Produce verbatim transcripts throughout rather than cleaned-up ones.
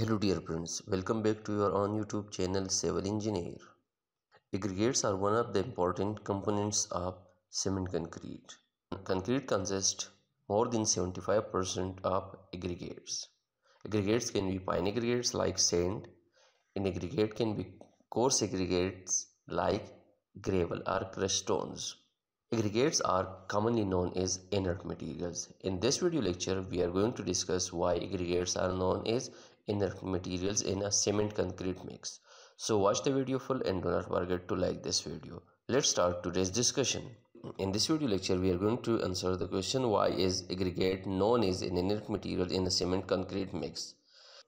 Hello dear friends, welcome back to your own YouTube channel Civil Engineer. Aggregates are one of the important components of cement concrete. Concrete consists more than seventy-five percent of aggregates. Aggregates can be fine aggregates like sand, and aggregate can be coarse aggregates like gravel or crushed stones. Aggregates are commonly known as inert materials. In this video lecture, we are going to discuss why aggregates are known as inert materials in a cement concrete mix. So watch the video full and do not forget to like this video. Let's start today's discussion. In this video lecture, we are going to answer the question, why is aggregate known as an inert material in a cement concrete mix?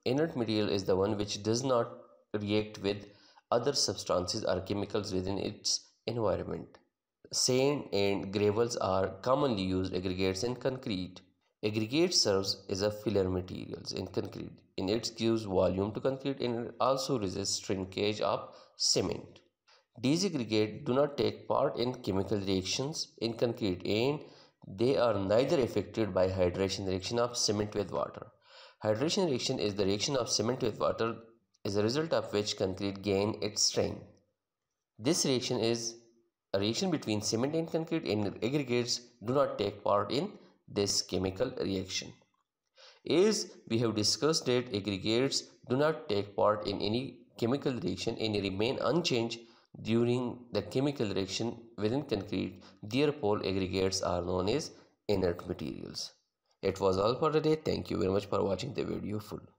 Inert material is the one which does not react with other substances or chemicals within its environment. Sand and gravels are commonly used aggregates in concrete. Aggregate serves as a filler material in concrete, and it gives volume to concrete and it also resists shrinkage of cement. These aggregates do not take part in chemical reactions in concrete, and they are neither affected by hydration reaction of cement with water. Hydration reaction is the reaction of cement with water, as a result of which concrete gains its strength. This reaction is a reaction between cement and concrete, and aggregates do not take part in this chemical reaction. As we have discussed that aggregates do not take part in any chemical reaction and remain unchanged during the chemical reaction within concrete. Therefore, aggregates are known as inert materials. It was all for today. Thank you very much for watching the video full.